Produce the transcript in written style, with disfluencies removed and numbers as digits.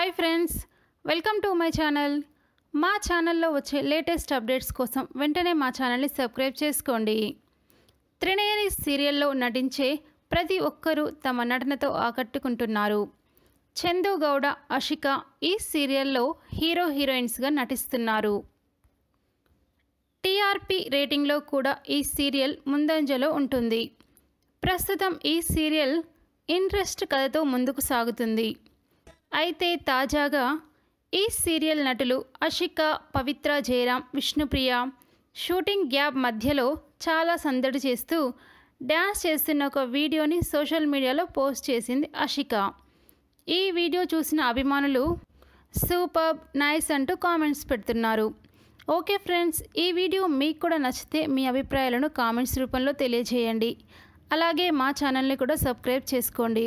Hi friends, welcome to my channel. మా ఛానల్లో వచ్చే లేటెస్ట్ అప్డేట్స్ కోసం వెంటనే మా ఛానల్ని సబ్స్క్రైబ్ చేసుకోండి. త్రినయని సీరియల్లో నటించే ప్రతి ఒక్కరూ తమ నటనతో ఆకట్టుకుంటున్నారు. చందు గౌడ, అషిక ఈ సీరియల్లో హీరో హీరోయిన్స్గా నటిస్తున్నారు. టీఆర్పీ రేటింగ్లో కూడా ఈ సీరియల్ ముందంజలో ఉంటుంది. ప్రస్తుతం ఈ సీరియల్ ఇంట్రెస్ట్ కథతో ముందుకు సాగుతుంది. అయితే తాజాగా ఈ సీరియల్ నటులు అషిక, పవిత్ర, జయరాం, విష్ణుప్రియ షూటింగ్ గ్యాప్ మధ్యలో చాలా సందడి చేస్తూ డ్యాన్స్ చేస్తున్న ఒక వీడియోని సోషల్ మీడియాలో పోస్ట్ చేసింది అషిక. ఈ వీడియో చూసిన అభిమానులు సూపర్, నైస్ అంటూ కామెంట్స్ పెడుతున్నారు. ఓకే ఫ్రెండ్స్, ఈ వీడియో మీకు కూడా నచ్చితే మీ అభిప్రాయాలను కామెంట్స్ రూపంలో తెలియజేయండి. అలాగే మా ఛానల్ని కూడా సబ్స్క్రైబ్ చేసుకోండి.